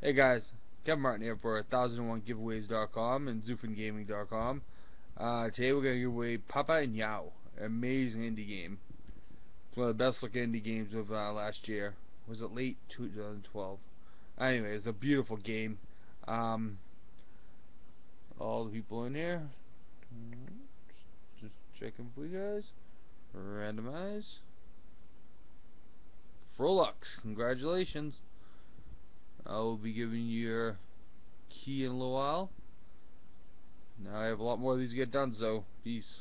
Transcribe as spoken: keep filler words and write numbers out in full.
Hey guys, Kevin Martin here for one thousand one giveaways dot com and zoofen gaming dot com. Uh, today we're going to give away Papa and Yo, an amazing indie game. It's one of the best looking indie games of uh, last year. Was it late twenty twelve? Anyway, it's a beautiful game. Um, all the people in here. Just checking for you guys. Randomize. Frolux, congratulations. I will be giving you your key in a little while. Now I have a lot more of these to get done, so peace.